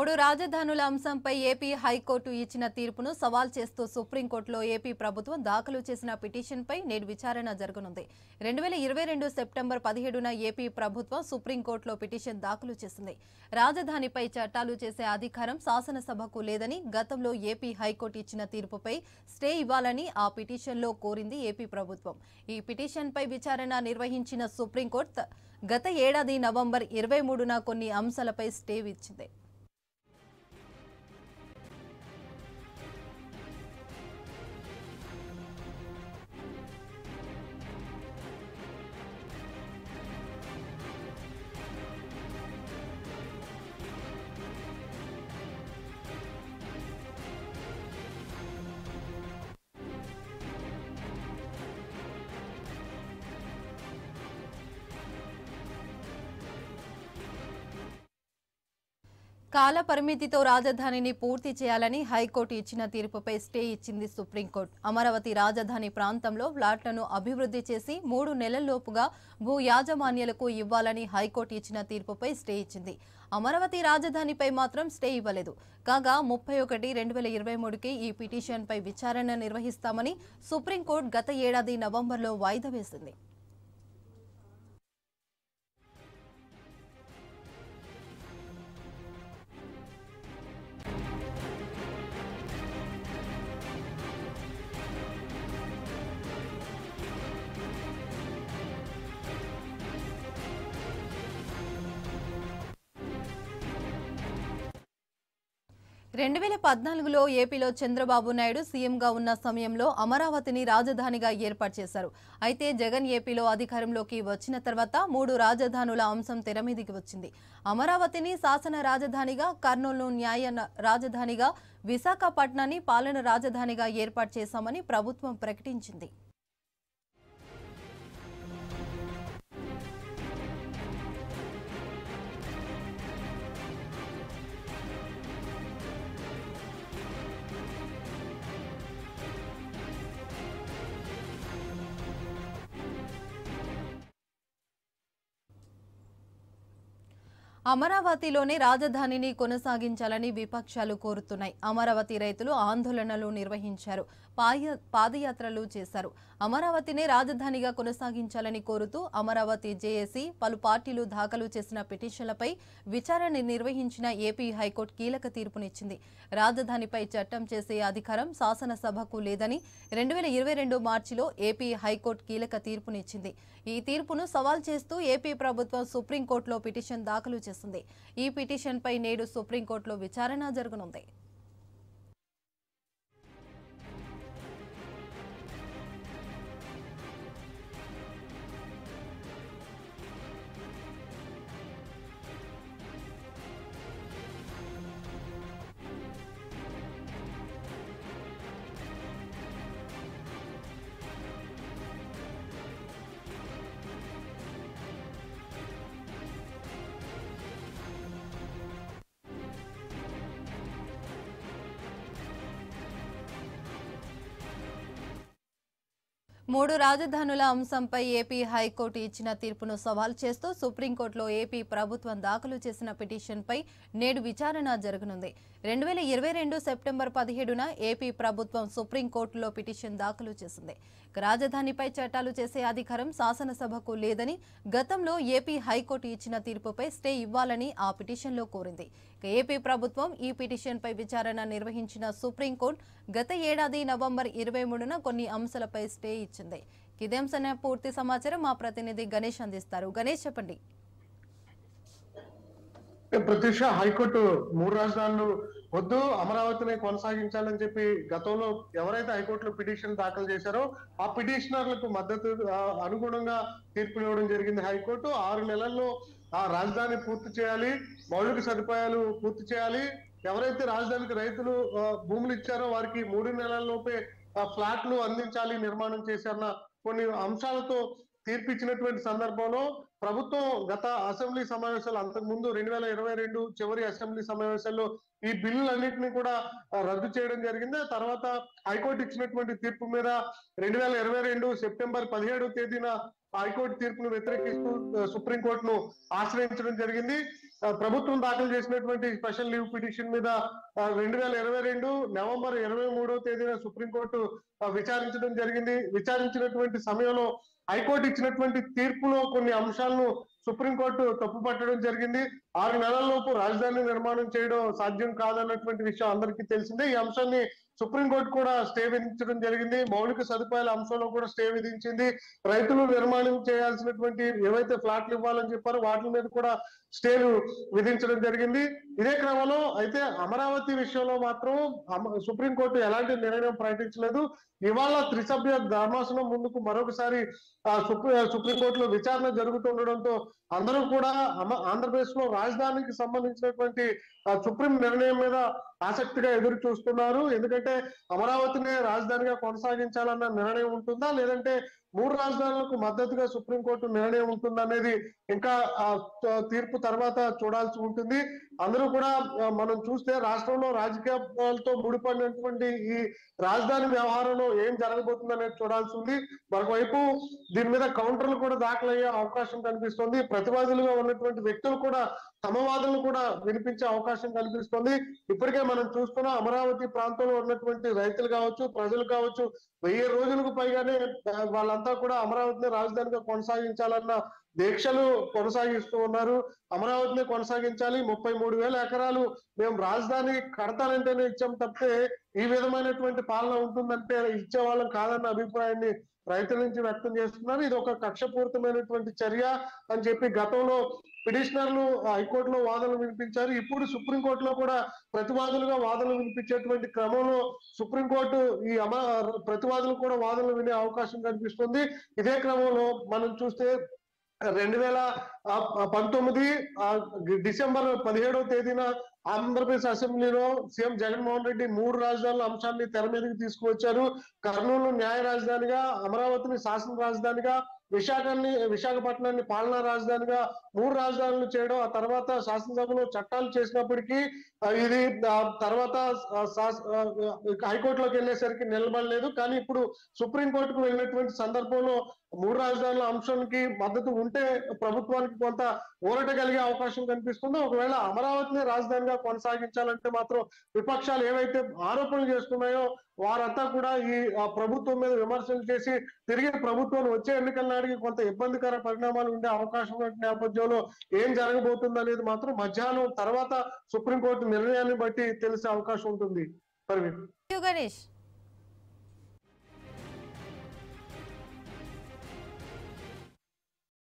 మూడు రాజధానుల అంశంపై ఏపీ హైకోర్టు ఇచ్చిన తీర్పును సవాల్ చేస్తూ సుప్రీంకోర్టులో ఏపీ ప్రభుత్వం దాఖలు చేసిన పిటిషన్పై నేడు విచారణ జరగనుంది. 2022 సెప్టెంబర్ 17న ఏపీ ప్రభుత్వం సుప్రీంకోర్టులో పిటిషన్ దాఖలు చేసింది. రాజధానిపై చట్టాలు చేసే అధికారం శాసనసభకు లేదని గతంలో ఏపీ హైకోర్టు ఇచ్చిన తీర్పుపై స్టే ఇవ్వాలని ఆ పిటిషన్లో కోరింది ఏపీ ప్రభుత్వం. ఈ పిటిషన్పై విచారణ నిర్వహించిన సుప్రీంకోర్టు గత ఏడాది నవంబర్ 23న కొన్ని అంశాలపై స్టే ఇచ్చింది. కాల పరిమితితో రాజధానిని పూర్తి చేయాలని హైకోర్టు ఇచ్చిన తీర్పుపై స్టే ఇచ్చింది సుప్రీంకోర్టు. అమరావతి రాజధాని ప్రాంతంలో ఫ్లాట్లను అభివృద్ధి చేసి 3 నెలల్లోపుగా భూ యాజమాన్యాలకు ఇవ్వాలని హైకోర్టు ఇచ్చిన తీర్పుపై స్టే ఇచ్చింది. అమరావతి రాజధానిపై మాత్రం స్టే ఇవ్వలేదు. కాగా 31/2023కి ఈ పిటిషన్పై విచారణ నిర్వహిస్తామని సుప్రీంకోర్టు గత ఏడాది నవంబర్లో వాయిదా వేసింది. రెండు ఏపీలో చంద్రబాబు నాయుడు సీఎంగా ఉన్న సమయంలో అమరావతిని రాజధానిగా ఏర్పాటు చేశారు. అయితే జగన్ ఏపీలో అధికారంలోకి వచ్చిన తర్వాత 3 రాజధానుల అంశం తెర వచ్చింది. అమరావతిని శాసన రాజధానిగా, కర్నూలును న్యాయ రాజధానిగా, విశాఖపట్నాన్ని పాలన రాజధానిగా ఏర్పాటు చేశామని ప్రభుత్వం ప్రకటించింది. అమరావతిలోనే రాజధానిని కొనసాగించాలని విపక్షాలు కోరుతున్నాయి. అమరావతి రైతులు ఆందోళనలు నిర్వహించారు, పాదయాత్రలు చేశారు. అమరావతినే రాజధానిగా కొనసాగించాలని కోరుతూ అమరావతి జేఏసీ పలు పార్టీలు దాఖలు చేసిన పిటిషన్లపై విచారణ నిర్వహించిన ఏపీ హైకోర్టు కీలక తీర్పునిచ్చింది. రాజధానిపై చట్టం చేసే అధికారం శాసనసభకు లేదని 2022 మార్చిలో ఏపీ హైకోర్టు కీలక తీర్పునిచ్చింది. ఈ తీర్పును సవాల్ చేస్తూ ఏపీ ప్రభుత్వం సుప్రీంకోర్టులో పిటిషన్ దాఖలు చేసింది. ఈ పిటిషన్పై నేడు సుప్రీంకోర్టులో విచారణ జరగనుంది. మూడు రాజధానుల అంశంపై ఏపీ హైకోర్టు ఇచ్చిన తీర్పును సవాల్ చేస్తూ సుప్రీంకోర్టులో ఏపీ ప్రభుత్వం దాఖలు చేసిన పిటిషన్పై నేడు విచారణ జరగనుంది. 2022 సెప్టెంబర్ 17న ఏపీ ప్రభుత్వం సుప్రీంకోర్టులో పిటిషన్ దాఖలు చేసింది. రాజధానిపై చట్టాలు చేసే అధికారం శాసనసభకు లేదని గతంలో ఏపీ హైకోర్టు ఇచ్చిన తీర్పుపై స్టే ఇవ్వాలని ఆ పిటిషన్లో కోరింది. ఏపీ ప్రభుత్వం ఈ పిటిషన్పై విచారణ నిర్వహించిన సుప్రీంకోర్టు గత ఏడాది నవంబర్ 23న కొన్ని అంశాలపై స్టే ఇచ్చింది. ఇదే అంశం పూర్తి సమాచారం మా ప్రతినిధి గణేష్ అందిస్తారు. గణేష్, చెప్పండి. ప్రతిష్ట హైకోర్టు 3 రాజధానులు వద్దు, అమరావతిని కొనసాగించాలని చెప్పి గతంలో ఎవరైతే హైకోర్టులో పిటిషన్ దాఖలు చేశారో ఆ పిటిషనర్లకు మద్దతు అనుగుణంగా తీర్పు ఇవ్వడం జరిగింది. హైకోర్టు 6 నెలల్లో ఆ రాజధాని పూర్తి చేయాలి, మౌలిక సదుపాయాలు పూర్తి చేయాలి, ఎవరైతే రాజధానికి రైతులు భూములు ఇచ్చారో వారికి 3 నెలల్లోపే ఫ్లాట్లు అందించాలి, నిర్మాణం చేశారన్న కొన్ని అంశాలతో తీర్పు ఇచ్చినటువంటి సందర్భంలో ప్రభుత్వం గత అసెంబ్లీ సమావేశాలు, అంతకుముందు 2022 చివరి అసెంబ్లీ సమావేశాల్లో ఈ బిల్లులన్నింటినీ కూడా రద్దు చేయడం జరిగింది. తర్వాత హైకోర్టు ఇచ్చినటువంటి తీర్పు మీద 2022 సెప్టెంబర్ 17వ తేదీన హైకోర్టు తీర్పును వ్యతిరేకిస్తూ సుప్రీంకోర్టును ఆశ్రయించడం జరిగింది. ప్రభుత్వం దాఖలు చేసినటువంటి స్పెషల్ లీవ్ పిటిషన్ మీద 2022 నవంబర్ 23వ తేదీన సుప్రీంకోర్టు విచారించడం జరిగింది. విచారించినటువంటి సమయంలో హైకోర్టు ఇచ్చినటువంటి తీర్పులో కొన్ని అంశాలను సుప్రీంకోర్టు తప్పుపట్టడం జరిగింది. 6 నెలల్లోపు రాజధాని నిర్మాణం చేయడం సాధ్యం కాదన్నటువంటి విషయం అందరికీ తెలిసిందే. ఈ అంశాన్ని సుప్రీంకోర్టు కూడా స్టే విధించడం జరిగింది. మౌలిక సదుపాయాల అంశంలో కూడా స్టే విధించింది. రైతులు నిర్మాణం చేయాల్సినటువంటి ఏవైతే ఫ్లాట్లు ఇవ్వాలని చెప్పారో వాటి మీద కూడా స్టేలు విధించడం జరిగింది. ఇదే క్రమంలో అయితే అమరావతి విషయంలో మాత్రం సుప్రీంకోర్టు ఎలాంటి నిర్ణయం ప్రకటించలేదు. ఇవాళ త్రిసభ్య ధర్మాసనం ముందుకు మరొకసారి సుప్రీంకోర్టులో విచారణ జరుగుతుండడంతో అందరూ కూడా ఆంధ్రప్రదేశ్ లో రాజధానికి సంబంధించినటువంటి సుప్రీం నిర్ణయం మీద ఆసక్తిగా ఎదురు చూస్తున్నారు. ఎందుకంటే అమరావతినే రాజధానిగా కొనసాగించాలన్న నిర్ణయం ఉంటుందా, లేదంటే 3 రాజధానులకు మద్దతుగా సుప్రీంకోర్టు నిర్ణయం ఉంటుందనేది ఇంకా తీర్పు తర్వాత చూడాల్సి ఉంటుంది. అందరూ కూడా మనం చూస్తే రాష్ట్రంలో రాజకీయాలతో ముడిపడినటువంటి ఈ రాజధాని వ్యవహారంలో ఏం జరగబోతుంది అనేది చూడాల్సి ఉంది. మరోవైపు దీని మీద కౌంటర్లు కూడా దాఖలయ్యే అవకాశం కనిపిస్తుంది. ప్రతివాదులుగా ఉన్నటువంటి వ్యక్తులు కూడా తమ వాదనలు కూడా వినిపించే అవకాశం కనిపిస్తుంది. ఇప్పటికే మనం చూస్తున్న అమరావతి ప్రాంతంలో ఉన్నటువంటి రైతులు కావచ్చు, ప్రజలు కావచ్చు, 1000 రోజులకు పైగానే వాళ్ళంతా కూడా అమరావతిని రాజధానిగా కొనసాగించాలన్న దీక్షలు కొనసాగిస్తూ ఉన్నారు. అమరావతిని కొనసాగించాలి, 33,000 ఎకరాలు మేము రాజధాని కడతానంటేనే ఇచ్చాం తప్పితే ఈ విధమైనటువంటి పాలన ఉంటుందంటే ఇచ్చే వాళ్ళం కాదన్న అభిప్రాయాన్ని రైతుల నుంచి వ్యక్తం చేస్తున్నారు. ఇది ఒక కక్షపూరితమైనటువంటి చర్య అని చెప్పి గతంలో పిటిషనర్లు హైకోర్టులో వాదనలు వినిపించారు. ఇప్పుడు సుప్రీంకోర్టులో కూడా ప్రతివాదులుగా వాదనలు వినిపించేటువంటి క్రమంలో సుప్రీంకోర్టు ఈ ప్రతివాదులు కూడా వాదనలు వినే అవకాశం కనిపిస్తుంది. ఇదే క్రమంలో మనం చూస్తే 2019 డిసెంబర్ 17వ తేదీన ఆంధ్రప్రదేశ్ అసెంబ్లీలో సీఎం జగన్మోహన్ రెడ్డి 3 రాజధానుల అంశాన్ని తెర మీదకి తీసుకువచ్చారు. కర్నూలు న్యాయ రాజధానిగా, అమరావతిని శాసన రాజధానిగా, విశాఖపట్నాన్ని పాలనా రాజధానిగా 3 రాజధానులు చేయడం, ఆ తర్వాత శాసనసభలో చట్టాలు చేసినప్పటికీ ఇది తర్వాత హైకోర్టులోకి వెళ్ళేసరికి నిలబడలేదు. కానీ ఇప్పుడు సుప్రీంకోర్టుకు వెళ్ళినటువంటి సందర్భంలో 3 రాజధానుల అంశానికి మద్దతు ఉంటే ప్రభుత్వానికి కొంత ఊరట కలిగే అవకాశం కనిపిస్తుంది. ఒకవేళ అమరావతిని రాజధానిగా కొనసాగించాలంటే మాత్రం విపక్షాలు ఏవైతే ఆరోపణలు చేస్తున్నాయో వారంతా కూడా ఈ ప్రభుత్వం మీద విమర్శలు చేసి తిరిగి ప్రభుత్వం వచ్చే ఎన్నికల నాటికి కొంత ఇబ్బందికర పరిణామాలు ఉండే అవకాశం నేపథ్యంలో ఏం జరగబోతుంది అనేది మాత్రం మధ్యాహ్నం తర్వాత సుప్రీంకోర్టు నిర్ణయాన్ని బట్టి తెలిసే అవకాశం ఉంటుంది.